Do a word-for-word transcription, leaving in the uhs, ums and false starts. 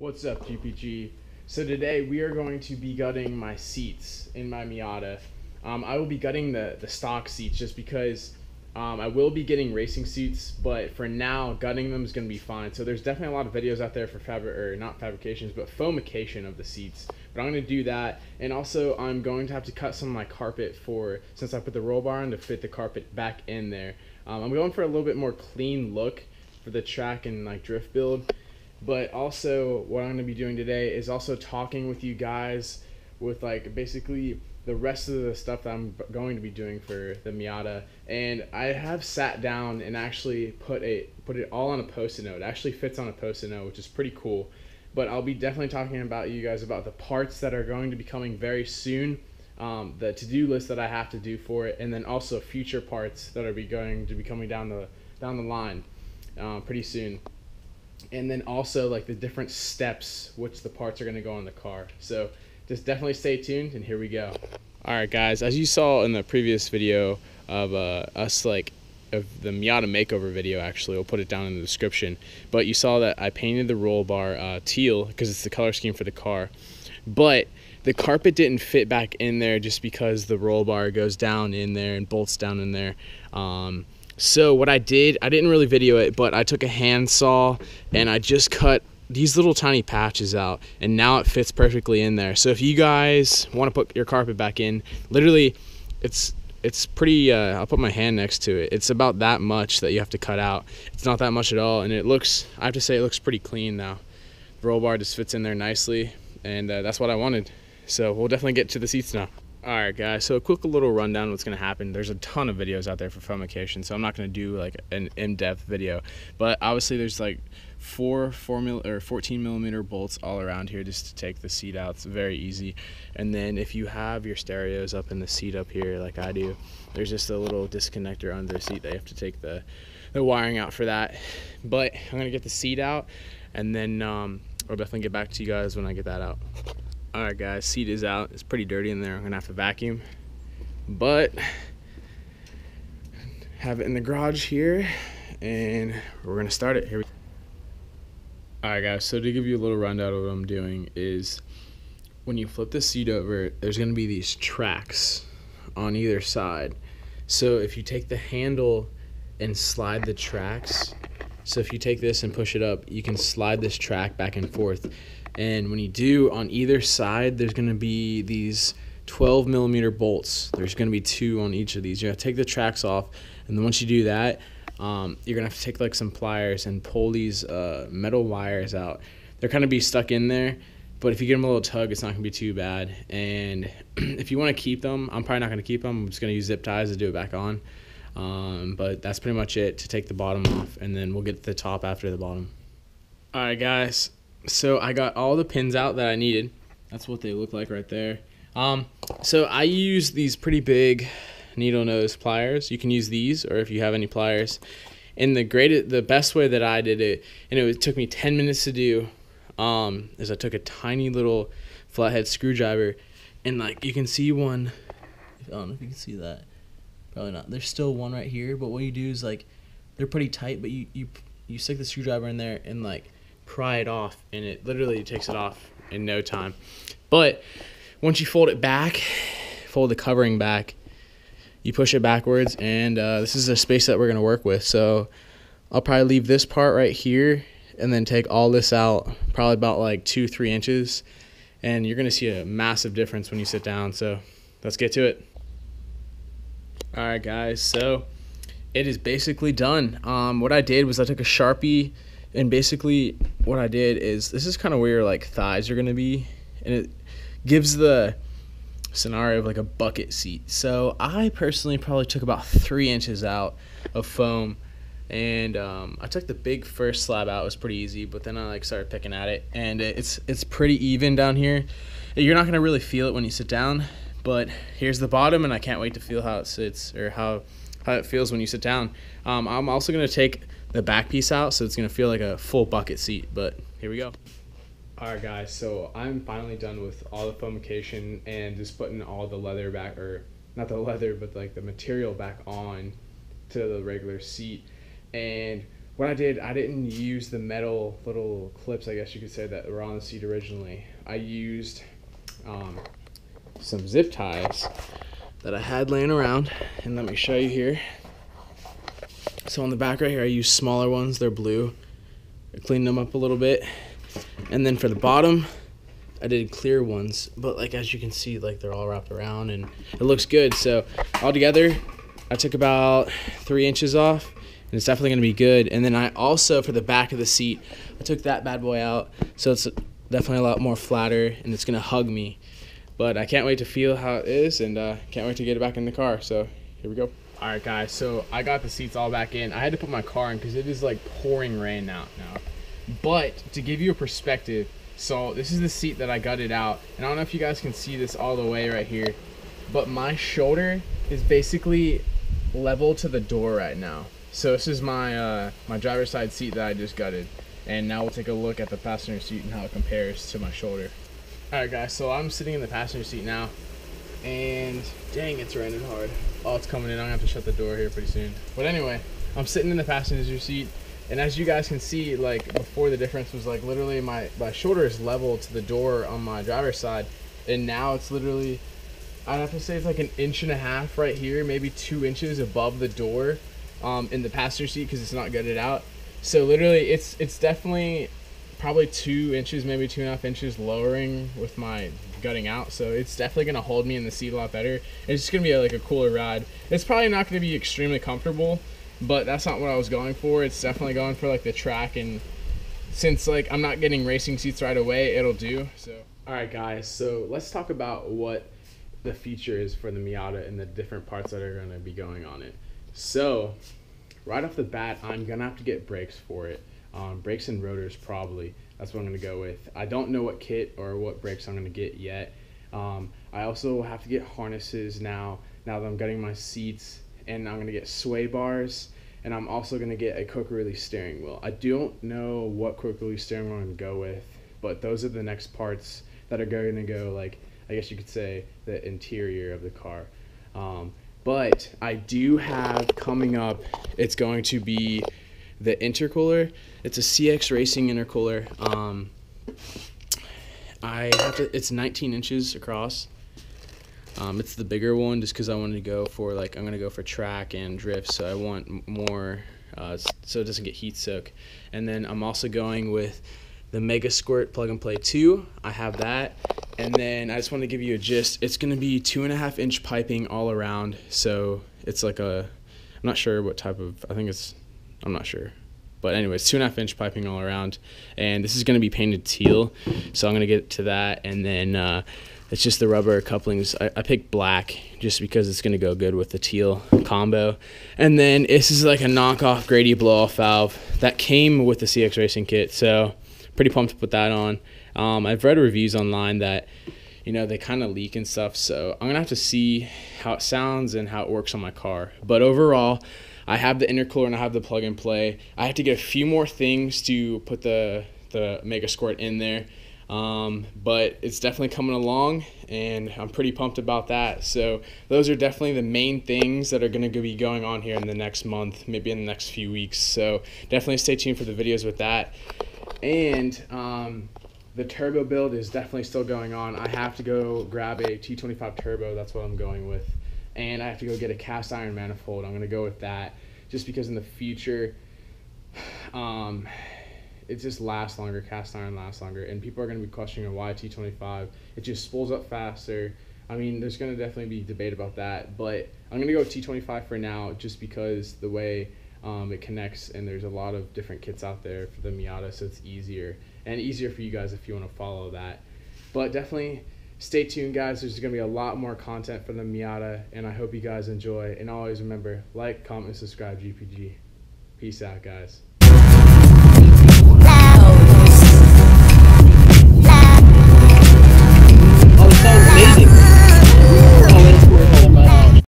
What's up, G P G? So today we are going to be gutting my seats in my Miata. Um, I will be gutting the, the stock seats just because um, I will be getting racing seats, but for now, gutting them is going to be fine. So there's definitely a lot of videos out there for fabric, or not fabrications, but foamication of the seats. But I'm going to do that, and also I'm going to have to cut some of my carpet for, since I put the roll bar on, to fit the carpet back in there. Um, I'm going for a little bit more clean look for the track and like drift build. But also what I'm going to be doing today is also talking with you guys with like basically the rest of the stuff that I'm going to be doing for the Miata. And I have sat down and actually put a put it all on a post-it note. It actually fits on a post-it note, which is pretty cool. But I'll be definitely talking about you guys about the parts that are going to be coming very soon, um, the to-do list that I have to do for it, and then also future parts that are be going to be coming down the down the line uh, pretty soon. And then also like the different steps which the parts are going to go on the car. So just definitely stay tuned, and here we go. All right guys, as you saw in the previous video of uh, us like of the Miata makeover video, actually we'll put it down in the description, but you saw that I painted the roll bar uh, teal because it's the color scheme for the car, but the carpet didn't fit back in there just because the roll bar goes down in there and bolts down in there. um, So what I did, I didn't really video it, but I took a handsaw and I just cut these little tiny patches out, and now it fits perfectly in there. So if you guys want to put your carpet back in, literally it's it's pretty, uh, I'll put my hand next to it. It's about that much that you have to cut out. It's not that much at all, and it looks, I have to say it looks pretty clean now. The roll bar just fits in there nicely, and uh, that's what I wanted. So we'll definitely get to the seats now. Alright guys, so a quick little rundown of what's going to happen. There's a ton of videos out there for foamication, so I'm not going to do like an in-depth video. But obviously there's like four, four mil, or fourteen millimeter bolts all around here just to take the seat out. It's very easy. And then if you have your stereos up in the seat up here like I do, there's just a little disconnector under the seat that you have to take the, the wiring out for that. But I'm going to get the seat out, and then um, I'll definitely get back to you guys when I get that out. All right guys, seat is out. It's pretty dirty in there. I'm gonna have to vacuum, but have it in the garage here, and we're gonna start it. Here we go. All right guys, so to give you a little rundown of what I'm doing is when you flip this seat over, there's gonna be these tracks on either side. So if you take the handle and slide the tracks, so if you take this and push it up, you can slide this track back and forth. And when you do, on either side, there's going to be these twelve millimeter bolts. There's going to be two on each of these. You're going to take the tracks off, and then once you do that, um, you're going to have to take like some pliers and pull these uh, metal wires out. They're going to be stuck in there, but if you give them a little tug, it's not going to be too bad. And if you want to keep them, I'm probably not going to keep them. I'm just going to use zip ties to do it back on. Um, but that's pretty much it to take the bottom off, and then we'll get the top after the bottom. All right, guys. So I got all the pins out that I needed. That's what they look like right there. Um, so I use these pretty big needle nose pliers. You can use these, or if you have any pliers. And the great, the best way that I did it, and it took me ten minutes to do, um, is I took a tiny little flathead screwdriver, and like you can see one. I don't know if you can see that. Probably not. There's still one right here. But what you do is like, they're pretty tight, but you you you stick the screwdriver in there and like pry it off, and it literally takes it off in no time. But once you fold it back, fold the covering back, you push it backwards, and uh, this is the space that we're going to work with. So I'll probably leave this part right here, and then take all this out, probably about like two, three inches, and you're going to see a massive difference when you sit down. So let's get to it. All right, guys. So it is basically done. Um, what I did was I took a Sharpie. And basically what I did is, this is kind of where your like thighs are going to be, and it gives the scenario of like a bucket seat. So I personally probably took about three inches out of foam, and um, I took the big first slab out. It was pretty easy, but then I like started picking at it, and it's it's pretty even down here. You're not going to really feel it when you sit down, but here's the bottom, and I can't wait to feel how it sits, or how, how it feels when you sit down. Um, I'm also going to take the back piece out, so it's gonna feel like a full bucket seat, but here we go. All right guys, so I'm finally done with all the foamication and just putting all the leather back, or not the leather, but like the material back on to the regular seat. And when I did, I didn't use the metal little clips, I guess you could say, that were on the seat originally. I used um, some zip ties that I had laying around, and let me show you here. So on the back right here, I used smaller ones. They're blue. I cleaned them up a little bit, and then for the bottom, I did clear ones, but like as you can see, like they're all wrapped around and it looks good. So all together, I took about three inches off, and it's definitely gonna be good. And then I also, for the back of the seat, I took that bad boy out, so it's definitely a lot more flatter and it's gonna hug me. But I can't wait to feel how it is, and uh, can't wait to get it back in the car. So here we go. All right guys, so I got the seats all back in. I had to put my car in because it is like pouring rain out now. But to give you a perspective, so this is the seat that I gutted out, and I don't know if you guys can see this all the way right here, but my shoulder is basically level to the door right now. So this is my uh, my driver's side seat that I just gutted, and now we'll take a look at the passenger seat and how it compares to my shoulder. All right guys, so I'm sitting in the passenger seat now, and dang, it's raining hard. Oh, it's coming in. I'm gonna have to shut the door here pretty soon. But anyway, I'm sitting in the passenger seat, and as you guys can see, like before, the difference was like literally my, my shoulder is level to the door on my driver's side. And now it's literally, I'd have to say it's like an inch and a half right here, maybe two inches above the door um, in the passenger seat, because it's not gutted out. So literally it's, it's definitely probably two inches, maybe two and a half inches lowering with my gutting out. So it's definitely going to hold me in the seat a lot better. It's just going to be like a cooler ride. It's probably not going to be extremely comfortable, but that's not what I was going for. It's definitely going for like the track, and since like I'm not getting racing seats right away, it'll do. So all right guys, so let's talk about what the feature is for the Miata and the different parts that are going to be going on it. So right off the bat, I'm gonna have to get brakes for it, um, brakes and rotors probably. That's what I'm gonna go with. I don't know what kit or what brakes I'm gonna get yet. um, I also have to get harnesses now now that I'm gutting my seats, and I'm gonna get sway bars, and I'm also gonna get a quick release steering wheel. I don't know what quick release steering wheel I'm gonna go with, but those are the next parts that are going to go, like I guess you could say, the interior of the car. Um, but I do have coming up, it's going to be the intercooler. It's a C X Racing intercooler. Um, I have to, it's nineteen inches across. Um, it's the bigger one just because I wanted to go for, like, I'm going to go for track and drift, so I want more, uh, so it doesn't get heat soak. And then I'm also going with the Mega Squirt Plug and Play two. I have that. And then I just want to give you a gist. It's going to be two and a half inch piping all around. So it's like a, I'm not sure what type of, I think it's, I'm not sure. But anyways, two and a half inch piping all around. And this is going to be painted teal. So I'm going to get to that. And then, uh, it's just the rubber couplings. I, I picked black just because it's going to go good with the teal combo. And then this is like a knockoff Grady blow-off valve that came with the C X Racing kit. So pretty pumped to put that on. Um, I've read reviews online that, you know, they kind of leak and stuff. So I'm going to have to see how it sounds and how it works on my car. But overall, I have the intercooler and I have the plug and play. I have to get a few more things to put the, the Mega Squirt in there. Um, but it's definitely coming along, and I'm pretty pumped about that. So those are definitely the main things that are going to be going on here in the next month, maybe in the next few weeks. So definitely stay tuned for the videos with that. And um, the turbo build is definitely still going on. I have to go grab a T twenty-five turbo. That's what I'm going with. And I have to go get a cast iron manifold. I'm going to go with that just because in the future, um, it just lasts longer, cast iron lasts longer, and people are going to be questioning why T twenty-five. It just spools up faster. I mean, there's going to definitely be debate about that, but I'm going to go with T twenty-five for now just because the way um, it connects, and there's a lot of different kits out there for the Miata, so it's easier, and easier for you guys if you want to follow that. But definitely stay tuned, guys. There's going to be a lot more content for the Miata, and I hope you guys enjoy. And always remember, like, comment, subscribe, G P G. Peace out, guys.